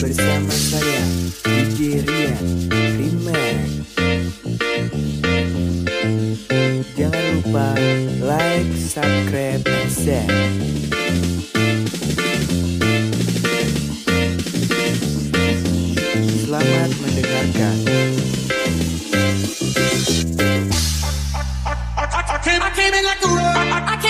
Bersama saya DJ Rian Remix. Jangan lupa like, subscribe, dan share. Selamat mendengarkan. I came in like a